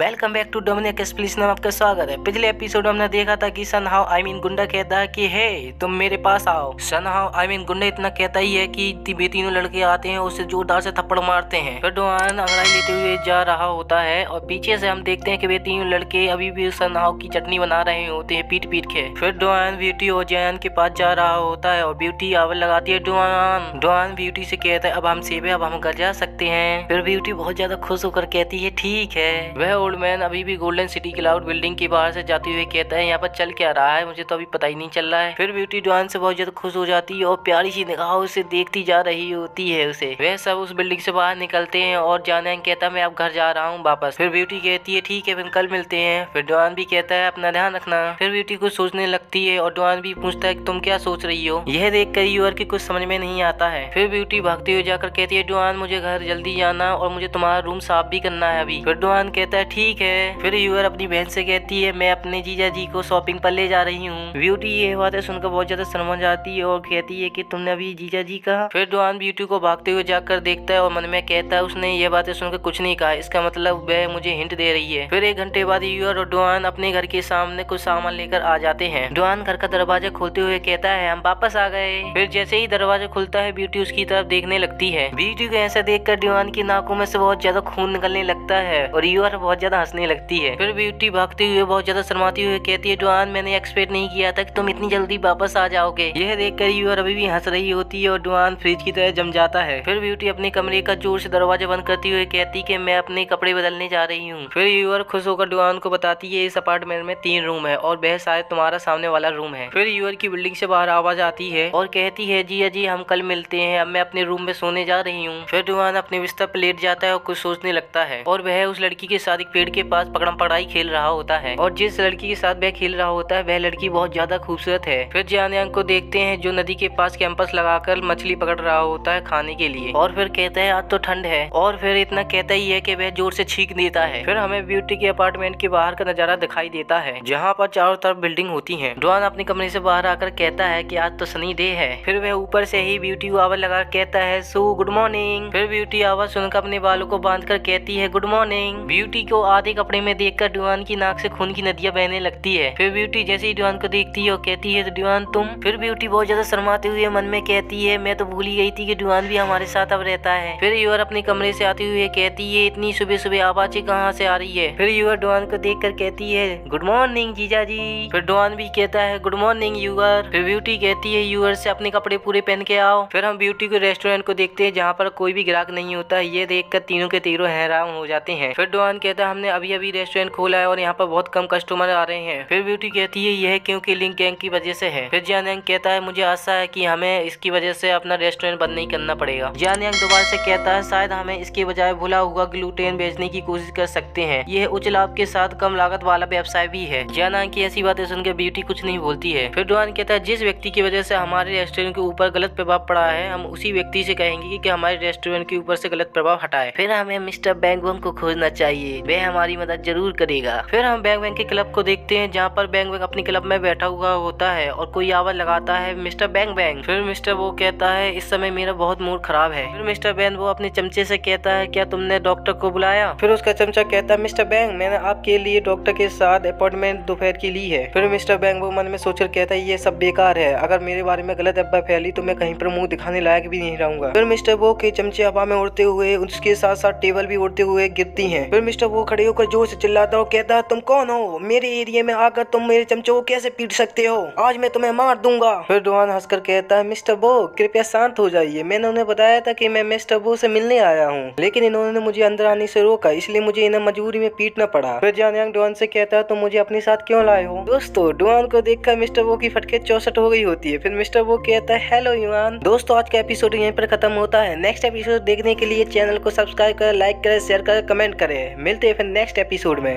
Welcome back to Dominic Express में आपका स्वागत है। पिछले एपिसोड में हमने देखा था कि सनहाउ गुंडा कहता है कि हे तुम मेरे पास आओ। सनहाउ गुंडा इतना कहता ही है कि वे तीनों लड़के आते हैं, उसे जोरदार से थप्पड़ मारते हैं। फिर डोहान अंगड़ाई लेते हुए जा रहा होता है और पीछे से हम देखते हैं कि वे तीनों लड़के अभी भी सनहाउ की चटनी बना रहे होते हैं पीट पीट के। फिर डोहान ब्यूटी और जयन के पास जा रहा होता है और ब्यूटी आवर लगाती है। डोहान ब्यूटी से कहता है अब हम सेवे अब हम घर जा सकते हैं। फिर ब्यूटी बहुत ज्यादा खुश होकर कहती है ठीक है। वह ओल्ड मैन अभी भी गोल्डन सिटी क्लाउड बिल्डिंग के बाहर से जाते हुए कहता है यहाँ पर चल क्या रहा है, मुझे तो अभी पता ही नहीं चल रहा है। फिर ब्यूटी डोहान से बहुत ज्यादा खुश हो जाती है और प्यारी सी निगाहों से देखती जा रही होती है उसे। वह सब उस बिल्डिंग से बाहर निकलते हैं और जानन कहता है मैं अब घर जा रहा हूँ वापस। फिर ब्यूटी कहती है ठीक है फिर कल मिलते हैं। फिर डोहान भी कहता है अपना ध्यान रखना। फिर ब्यूटी कुछ सोचने लगती है और डोहान भी पूछता है तुम क्या सोच रही हो। यह देख कर यूर की कुछ समझ में नहीं आता है। फिर ब्यूटी भागते हुए जाकर कहती है डोहान मुझे घर जल्दी जाना और मुझे तुम्हारा रूम साफ भी करना है अभी। फिर डोहान कहता है ठीक है। फिर यूर अपनी बहन से कहती है मैं अपने जीजा जी को शॉपिंग पर ले जा रही हूँ। ब्यूटी ये बातें सुनकर बहुत ज्यादा शर्मा जाती है और कहती है कि तुमने अभी जीजा जी कहा। फिर डोहान ब्यूटी को भागते हुए जाकर देखता है और मन में कहता है उसने ये बातें सुनकर कुछ नहीं कहा, इसका मतलब वह मुझे हिंट दे रही है। फिर एक घंटे बाद यूर और डोहान अपने घर के सामने कुछ सामान लेकर आ जाते हैं। डोहान घर का दरवाजा खोलते हुए कहता है हम वापस आ गए। फिर जैसे ही दरवाजा खुलता है ब्यूटी उसकी तरफ देखने लगती है। ब्यूटी को ऐसा देख कर डोहान की नाकों में से बहुत ज्यादा खून निकलने लगता है और यूर बहुत ज्यादा हंसने लगती है। फिर ब्यूटी भागते हुए बहुत ज्यादा शर्माती हुए कहती है डोहान मैंने एक्सपेक्ट नहीं किया था कि तुम इतनी जल्दी वापस आ जाओगे। यह देखकर यूर अभी भी हंस रही होती है और डोहान फ्रिज की तरह जम जाता है। फिर ब्यूटी अपने कमरे का जोर से दरवाजा बंद करती हुए कहती कि मैं अपने कपड़े बदलने जा रही हूँ। फिर यूर खुश होकर डोहान को बताती है इस अपार्टमेंट में 3 रूम है और वह शायद तुम्हारा सामने वाला रूम है। फिर यूर की बिल्डिंग से बाहर आवाज आती है और कहती है जी जी हम कल मिलते हैं, अब मैं अपने रूम में सोने जा रही हूँ। फिर डोहान अपने बिस्तर पर लेट जाता है और कुछ सोचने लगता है और वह उस लड़की के साथ एक पेड़ के पास पकड़म पकड़ाई खेल रहा होता है और जिस लड़की के साथ वह खेल रहा होता है वह लड़की बहुत ज्यादा खूबसूरत है। फिर जानयांग को देखते हैं जो नदी के पास कैंपस लगाकर मछली पकड़ रहा होता है खाने के लिए और फिर कहता है आज तो ठंड है और फिर इतना कहता ही है कि वह जोर से छींक देता है। फिर हमें ब्यूटी के अपार्टमेंट के बाहर का नजारा दिखाई देता है जहाँ पर चारों तरफ बिल्डिंग होती है। डोहान अपने कमरे से बाहर आकर कहता है कि आज तो सनी डे है। फिर वह ऊपर से ही ब्यूटी को आवाज लगा कहता है सो गुड मॉर्निंग। फिर ब्यूटी आवाज सुनकर अपने बालों को बांध कर कहती है गुड मॉर्निंग। ब्यूटी को आधे कपड़े में देखकर डोहान की नाक से खून की नदियां बहने लगती है। फिर ब्यूटी जैसे ही डोहान को देखती है और कहती है तो डोहान तुम। फिर ब्यूटी बहुत ज्यादा शर्माते हुए मन में कहती है मैं तो भूल ही गई थी कि डोहान भी हमारे साथ अब रहता है। फिर यूर अपने कमरे से आते हुए कहती है इतनी सुबह सुबह आवाजें कहाँ से आ रही है। फिर यूर डोहान को देख कर कहती है गुड मॉर्निंग जीजा जी। फिर डोहान भी कहता है गुड मॉर्निंग यूर। फिर ब्यूटी कहती है यूर से अपने कपड़े पूरे पहन के आओ। फिर हम ब्यूटी को रेस्टोरेंट को देखते है जहाँ पर कोई भी ग्राहक नहीं होता। ये देख कर तीनों के तीनों हैरान हो जाते हैं। फिर डोहान कहता है हमने अभी अभी रेस्टोरेंट खोला है और यहाँ पर बहुत कम कस्टमर आ रहे हैं। फिर ब्यूटी कहती है यह क्योंकि लिंक गैंग की वजह से है। फिर जानयांग कहता है मुझे आशा है कि हमें इसकी वजह से अपना रेस्टोरेंट बंद नहीं करना पड़ेगा। जानयांग दोबारा से कहता है शायद हमें इसके बजाय भुला हुआ ग्लूटेन बेचने की कोशिश कर सकते हैं, यह उच्च लाभ के साथ कम लागत वाला व्यवसाय भी है। जानयांग की ऐसी बातें सुनकर ब्यूटी कुछ नहीं बोलती है। फिर डोहान कहता है जिस व्यक्ति की वजह से हमारे रेस्टोरेंट के ऊपर गलत प्रभाव पड़ा है हम उसी व्यक्ति से कहेंगे कि हमारे रेस्टोरेंट के ऊपर से गलत प्रभाव हटाए। फिर हमें मिस्टर बैंग बैंग को खोजना चाहिए, वह हमारी मदद जरूर करेगा। फिर हम बैंग बैंग के क्लब को देखते हैं जहाँ पर बैंग बैंग अपने क्लब में बैठा हुआ होता है और कोई आवाज लगाता है मिस्टर बैंग बैंग। फिर मिस्टर वो कहता है इस समय मेरा बहुत मूड खराब है। फिर मिस्टर बैंग वो अपने चमचे से कहता है क्या तुमने डॉक्टर को बुलाया। फिर उसका चमचा कहता है मिस्टर बैंग मैंने आपके लिए डॉक्टर के साथ अपॉइंटमेंट दोपहर की ली है। फिर मिस्टर बैंग वो मन में सोचकर कहता है ये सब बेकार है, अगर मेरे बारे में गलत अफवाह फैली तो मैं कहीं पर मुंह दिखाने लायक भी नहीं रहूंगा। फिर मिस्टर वो के चमचे हवा में उड़ते हुए उसके साथ साथ टेबल भी उड़ते हुए गिरती हैं। फिर मिस्टर वो खड़े होकर जोर से चिल्लाता है और कहता है तुम कौन हो, मेरे एरिया में आकर तुम मेरे चमचे को कैसे पीट सकते हो, आज मैं तुम्हें मार दूंगा। फिर डोहान हंसकर कहता है मिस्टर वो कृपया शांत हो जाइए, मैंने उन्हें बताया था कि मैं मिस्टर वो से मिलने आया हूँ लेकिन इन्होंने मुझे अंदर आने से रोका, इसलिए मुझे इन्हें मजबूरी में पीटना पड़ा। फिर जानयांग डोहान से कहता है तुम मुझे अपने साथ क्यों लाए हो। दोस्तों डोहान को देखकर मिस्टर वो की फटके 64 हो गई होती है। फिर मिस्टर वो कहता है हेलो युवान। दोस्तों आज का एपिसोड यहीं पर खत्म होता है। नेक्स्ट एपिसोड देखने के लिए चैनल को सब्सक्राइब करें, लाइक करें, शेयर करें, कमेंट करें। मिलते हैं फिर नेक्स्ट एपिसोड में।